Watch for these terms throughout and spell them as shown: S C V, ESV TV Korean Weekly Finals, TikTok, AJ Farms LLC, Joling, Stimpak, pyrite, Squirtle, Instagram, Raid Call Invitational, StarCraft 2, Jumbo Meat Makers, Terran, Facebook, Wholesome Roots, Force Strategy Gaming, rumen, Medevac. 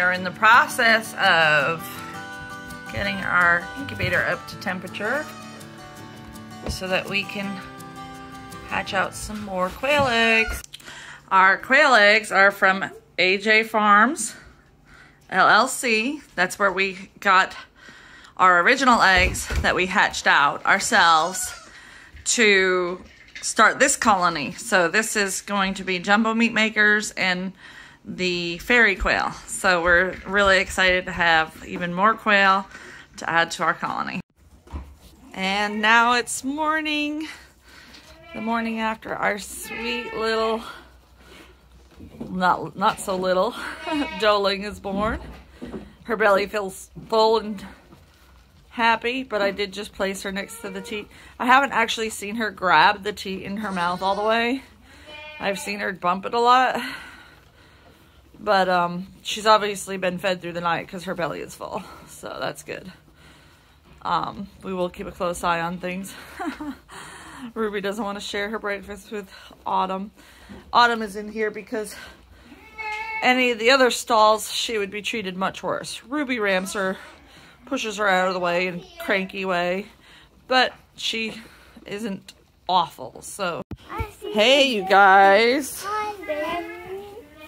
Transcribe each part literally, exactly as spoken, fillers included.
are in the process of getting our incubator up to temperature so that we can hatch out some more quail eggs. Our quail eggs are from A J Farms L L C. That's where we got our original eggs that we hatched out ourselves to start this colony. So this is going to be Jumbo Meat Makers and the fairy quail. So we're really excited to have even more quail to add to our colony. And now it's morning, the morning after our sweet little, not not so little, Joling is born. Her belly feels full and happy, but I did just place her next to the teat. I haven't actually seen her grab the teat in her mouth all the way. I've seen her bump it a lot, but um, she's obviously been fed through the night because her belly is full, so that's good. Um, we will keep a close eye on things. Ruby doesn't want to share her breakfast with Autumn. Autumn is in here because any of the other stalls, she would be treated much worse. Ruby rams her, pushes her out of the way in a cranky way, but she isn't awful, so. Hey, you guys.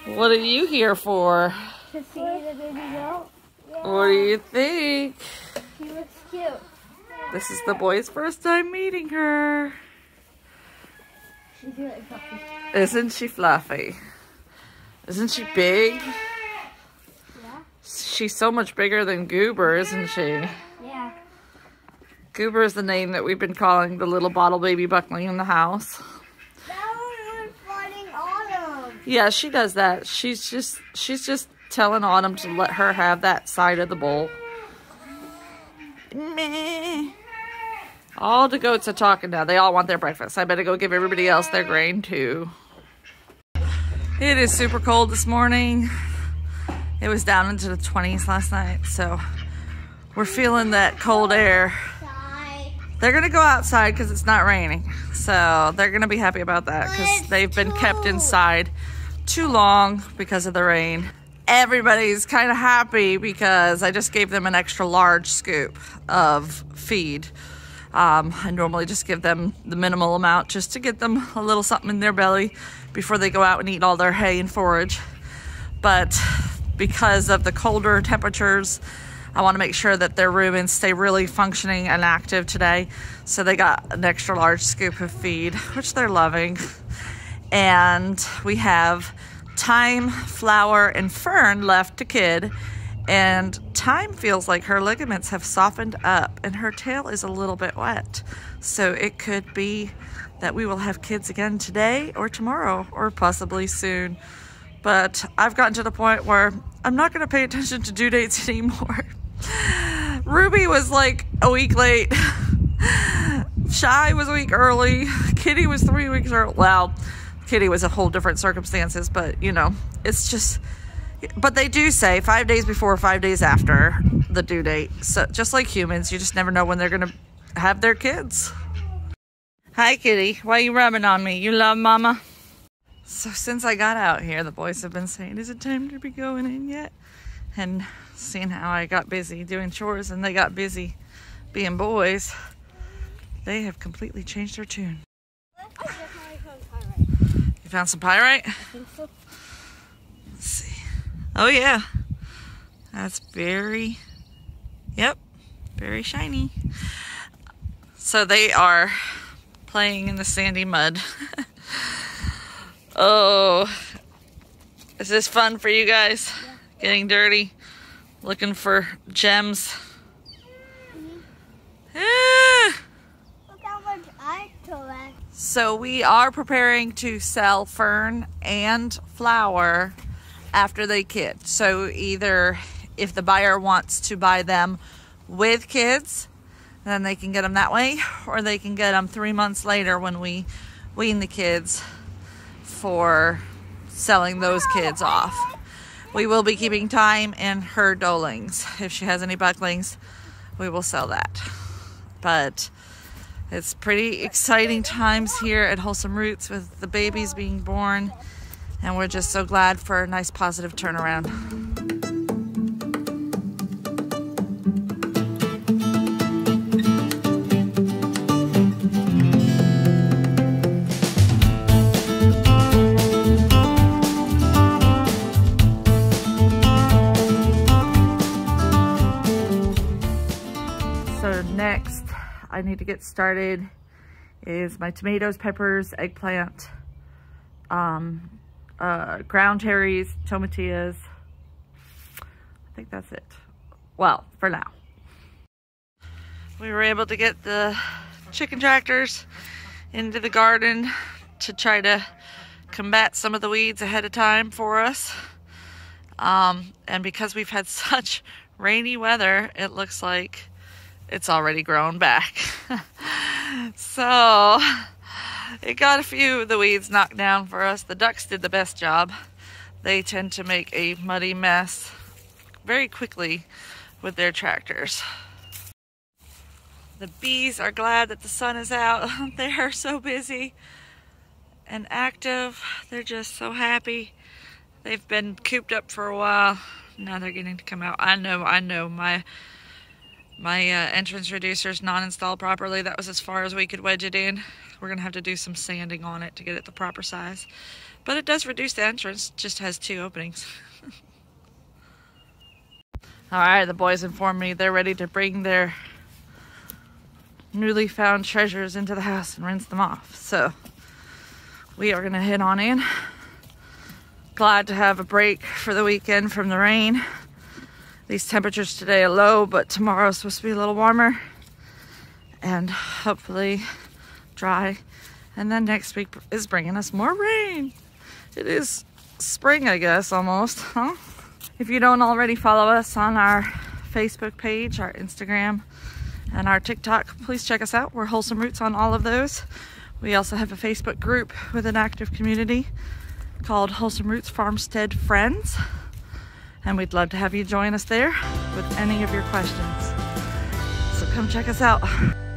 What are you here for? To see the baby goat. What do you think? She looks cute. This is the boy's first time meeting her. She's really fluffy. Isn't she fluffy? Isn't she big? Yeah. She's so much bigger than Goober, isn't she? Yeah. Goober is the name that we've been calling the little bottle baby buckling in the house. That one was fighting Autumn. Yeah, she does that. She's just she's just telling Autumn to let her have that side of the bowl. Meh. All the goats are talking now. They all want their breakfast. I better go give everybody else their grain too. It is super cold this morning. It was down into the twenties last night, so we're feeling that cold air. They're gonna go outside because it's not raining, so they're gonna be happy about that because they've been kept inside too long because of the rain. Everybody's kind of happy because I just gave them an extra large scoop of feed. Um, I normally just give them the minimal amount just to get them a little something in their belly before they go out and eat all their hay and forage. But because of the colder temperatures, I want to make sure that their rumens stay really functioning and active today. So they got an extra large scoop of feed, which they're loving. And we have thyme, flower, and fern left to kid. And thyme feels like her ligaments have softened up and her tail is a little bit wet. So it could be that we will have kids again today or tomorrow or possibly soon. But I've gotten to the point where I'm not going to pay attention to due dates anymore. Ruby was like a week late. Shy was a week early. Kitty was three weeks early. Well, Kitty was a whole different circumstances, but you know, it's just, but they do say five days before, five days after the due date. So just like humans, you just never know when they're gonna have their kids. Hi Kitty, why are you rubbing on me? You love mama? So since I got out here, the boys have been saying, is it time to be going in yet? And seeing how I got busy doing chores and they got busy being boys, they have completely changed their tune. You found some pyrite? I think so. Let's see. Oh yeah, that's very, yep, very shiny. So they are playing in the sandy mud. Oh, is this fun for you guys? Yeah. Getting dirty, looking for gems. Mm-hmm. Ah! Look how much I collect. So we are preparing to sell fern and flower after they kid. So either if the buyer wants to buy them with kids, then they can get them that way, or they can get them three months later when we wean the kids for selling those kids off. We will be keeping thyme and her dolings. If she has any bucklings, we will sell that. But it's pretty exciting times here at Wholesome Roots with the babies being born. And we're just so glad for a nice positive turnaround. I need to get started is my tomatoes, peppers, eggplant, um, uh, ground cherries, tomatillas. I think that's it. Well, for now. We were able to get the chicken tractors into the garden to try to combat some of the weeds ahead of time for us. Um, and because we've had such rainy weather, it looks like it's already grown back. So it got a few of the weeds knocked down for us. The ducks did the best job. They tend to make a muddy mess very quickly with their tractors. The bees are glad that the sun is out. They are so busy and active. They're just so happy. They've been cooped up for a while. Now they're getting to come out. I know, I know. My my uh, entrance reducer's not installed properly. That was as far as we could wedge it in. We're gonna have to do some sanding on it to get it the proper size. But it does reduce the entrance. Just has two openings. All right, the boys informed me they're ready to bring their newly found treasures into the house and rinse them off. So we are gonna head on in. Glad to have a break for the weekend from the rain. These temperatures today are low, but tomorrow's supposed to be a little warmer and hopefully dry. And then next week is bringing us more rain. It is spring, I guess, almost, huh? If you don't already follow us on our Facebook page, our Instagram, and our TikTok, please check us out. We're Wholesome Roots on all of those. We also have a Facebook group with an active community called Wholesome Roots Farmstead Friends, and we'd love to have you join us there with any of your questions. So come check us out.